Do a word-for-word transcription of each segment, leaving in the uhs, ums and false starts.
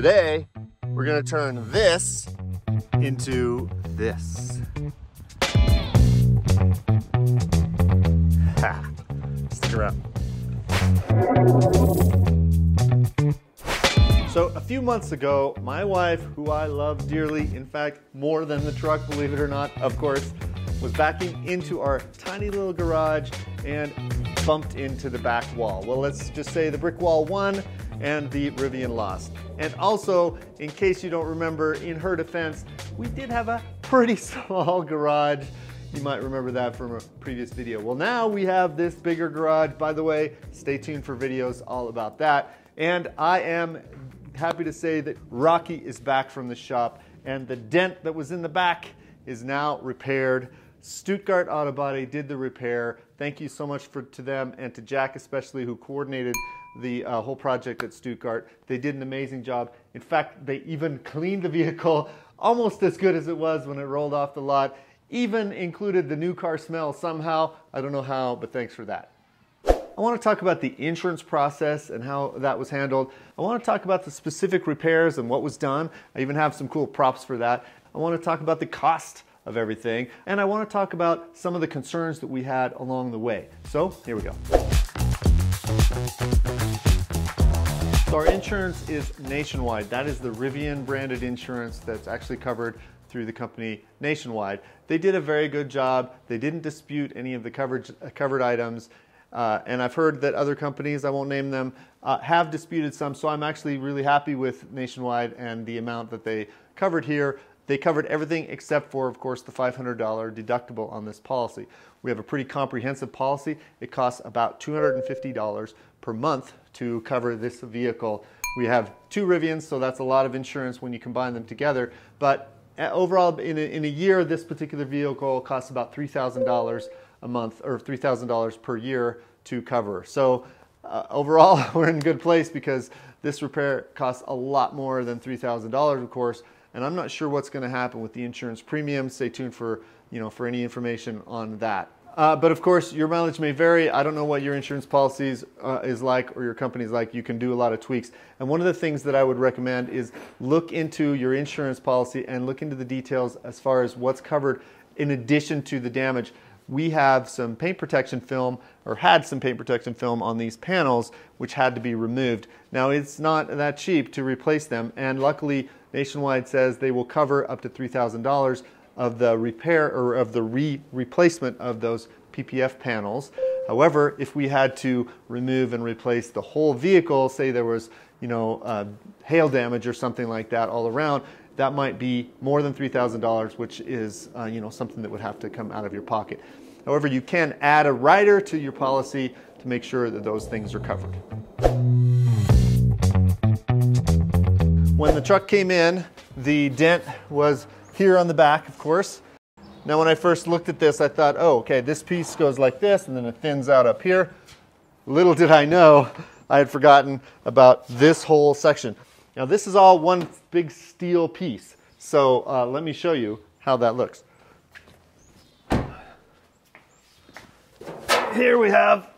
Today, we're gonna turn this into this. Ha, stick around. So a few months ago, my wife, who I love dearly, in fact, more than the truck, believe it or not, of course, was backing into our tiny little garage and bumped into the back wall. Well, let's just say the brick wall won and the Rivian lost. And also, in case you don't remember, in her defense, we did have a pretty small garage. You might remember that from a previous video. Well, now we have this bigger garage. By the way, stay tuned for videos all about that. And I am happy to say that Rocky is back from the shop, and the dent that was in the back is now repaired. Stuttgart Autobody did the repair. Thank you so much for, to them and to Jack especially, who coordinated the uh, whole project at Stuttgart. They did an amazing job. In fact, they even cleaned the vehicle almost as good as it was when it rolled off the lot. Even included the new car smell somehow. I don't know how, but thanks for that. I want to talk about the insurance process and how that was handled. I want to talk about the specific repairs and what was done. I even have some cool props for that. I want to talk about the cost of everything, and I want to talk about some of the concerns that we had along the way. So here we go. So our insurance is Nationwide. That is the Rivian branded insurance that's actually covered through the company Nationwide. They did a very good job. They didn't dispute any of the coverage, uh, covered items. Uh, and I've heard that other companies, I won't name them, uh, have disputed some. So I'm actually really happy with Nationwide and the amount that they covered here. They covered everything except for, of course, the five hundred dollar deductible on this policy. We have a pretty comprehensive policy. It costs about two hundred fifty dollars per month to cover this vehicle. We have two Rivians, so that's a lot of insurance when you combine them together. But overall, in a, in a year, this particular vehicle costs about three thousand dollars a month, or three thousand dollars per year to cover. So uh, overall, we're in a good place because this repair costs a lot more than three thousand dollars, of course. And I'm not sure what's going to happen with the insurance premium. Stay tuned for, you know, for any information on that. Uh, but of course, your mileage may vary. I don't know what your insurance policies uh, is like, or your company's like. You can do a lot of tweaks. And one of the things that I would recommend is look into your insurance policy and look into the details as far as what's covered in addition to the damage. We have some paint protection film, or had some paint protection film on these panels, which had to be removed. Now, it's not that cheap to replace them, and luckily Nationwide says they will cover up to three thousand dollars of the repair, or of the re replacement of those P P F panels. However, if we had to remove and replace the whole vehicle, say there was, you know, uh, hail damage or something like that all around, that might be more than three thousand dollars, which is uh, you know, something that would have to come out of your pocket. However, you can add a rider to your policy to make sure that those things are covered. When the truck came in, the dent was here on the back, of course. Now, when I first looked at this, I thought, oh, okay, this piece goes like this, and then it thins out up here. Little did I know, I had forgotten about this whole section. Now, this is all one big steel piece, so uh, let me show you how that looks. Here we have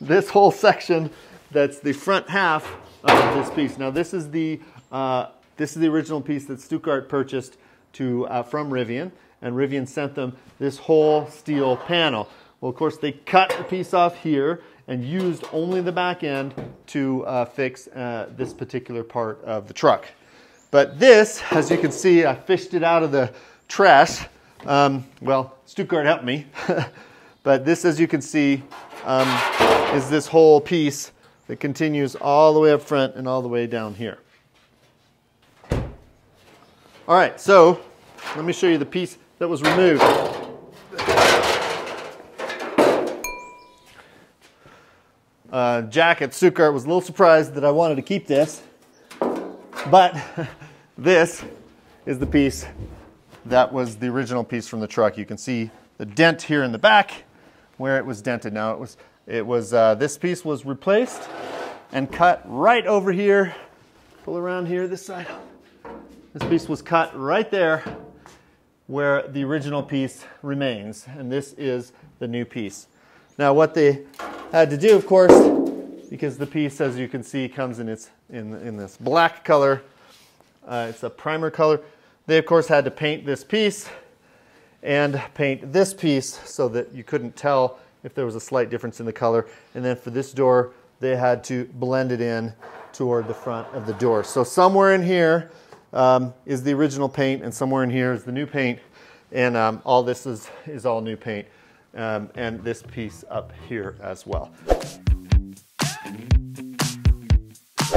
this whole section that's the front half of this piece. Now, this is the, uh, this is the original piece that Stuttgart purchased to, uh, from Rivian, and Rivian sent them this whole steel panel. Well, of course, they cut a piece off here and used only the back end to uh, fix uh, this particular part of the truck. But this, as you can see, I fished it out of the trash. Um, well, Stuttgart helped me. But this, as you can see, um, is this whole piece that continues all the way up front and all the way down here. All right, so let me show you the piece that was removed. Uh, Jack at Stuttgart was a little surprised that I wanted to keep this, but this is the piece that was the original piece from the truck. You can see the dent here in the back where it was dented. Now it was, it was uh, this piece was replaced and cut right over here. Pull around here, this side. This piece was cut right there where the original piece remains, and this is the new piece. Now what they had to do, of course, because the piece, as you can see, comes in its in in this black color. Uh, it's a primer color. They of course had to paint this piece and paint this piece so that you couldn't tell if there was a slight difference in the color. And then for this door, they had to blend it in toward the front of the door. So somewhere in here um, is the original paint, and somewhere in here is the new paint, and um, all this is, is all new paint, um, and this piece up here as well.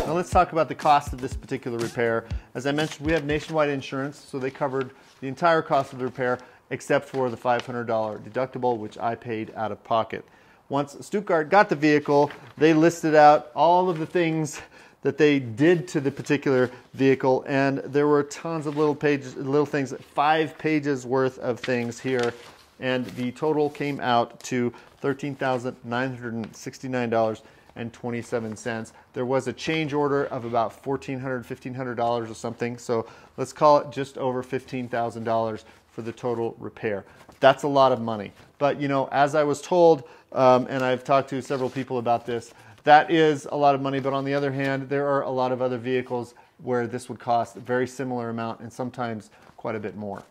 Now let's talk about the cost of this particular repair. As I mentioned, we have Nationwide insurance, so they covered the entire cost of the repair except for the five hundred dollar deductible, which I paid out of pocket. Once Stuttgart got the vehicle, they listed out all of the things that they did to the particular vehicle, and there were tons of little pages, little things, five pages worth of things here, and the total came out to thirteen thousand nine hundred sixty-nine dollars and twenty-seven cents. There was a change order of about fourteen hundred dollars, fifteen hundred dollars or something, so let's call it just over fifteen thousand dollars for the total repair. That's a lot of money. But you know, as I was told, um, and I've talked to several people about this, that is a lot of money, but on the other hand, there are a lot of other vehicles where this would cost a very similar amount and sometimes quite a bit more.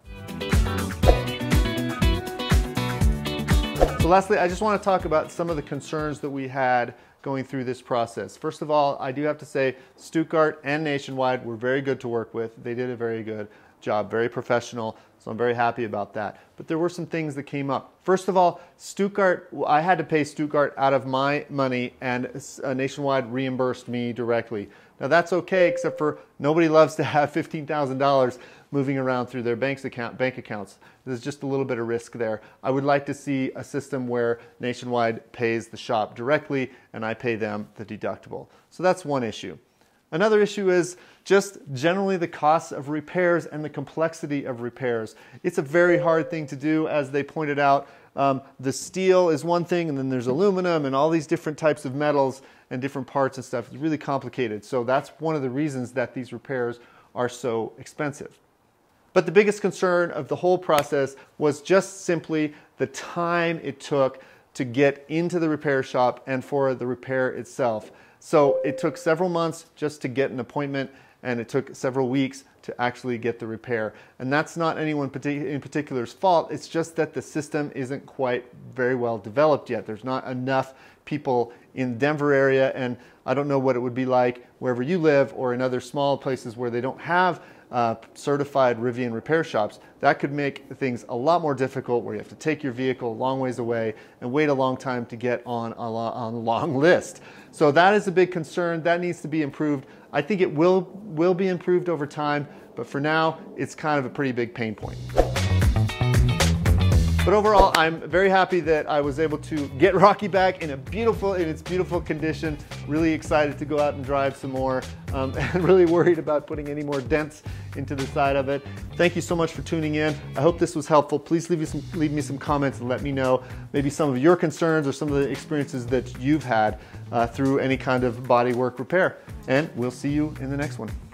So lastly, I just want to talk about some of the concerns that we had going through this process. First of all, I do have to say Stuttgart and Nationwide were very good to work with. They did a very good job, very professional, so I'm very happy about that. But there were some things that came up. First of all, Stuttgart, I had to pay Stuttgart out of my money, and Nationwide reimbursed me directly. Now that's okay, except for nobody loves to have fifteen thousand dollars moving around through their bank's account, bank accounts. There's just a little bit of risk there. I would like to see a system where Nationwide pays the shop directly and I pay them the deductible. So that's one issue. Another issue is just generally the cost of repairs and the complexity of repairs. It's a very hard thing to do, as they pointed out. Um, the steel is one thing, and then there's aluminum and all these different types of metals and different parts and stuff. It's really complicated. So that's one of the reasons that these repairs are so expensive. But the biggest concern of the whole process was just simply the time it took to get into the repair shop and for the repair itself. So it took several months just to get an appointment, and it took several weeks to actually get the repair. And that's not anyone in particular's fault, it's just that the system isn't quite very well developed yet. There's not enough people in the Denver area, and I don't know what it would be like wherever you live or in other small places where they don't have Uh, certified Rivian repair shops. That could make things a lot more difficult, where you have to take your vehicle a long ways away and wait a long time to get on a, lo on a long list. So that is a big concern. That needs to be improved. I think it will, will be improved over time, but for now, it's kind of a pretty big pain point. But overall, I'm very happy that I was able to get Rocky back in a beautiful, in its beautiful condition. Really excited to go out and drive some more, um, and really worried about putting any more dents into the side of it. Thank you so much for tuning in. I hope this was helpful. Please leave me some, leave me some comments and let me know maybe some of your concerns or some of the experiences that you've had uh, through any kind of bodywork repair. And we'll see you in the next one.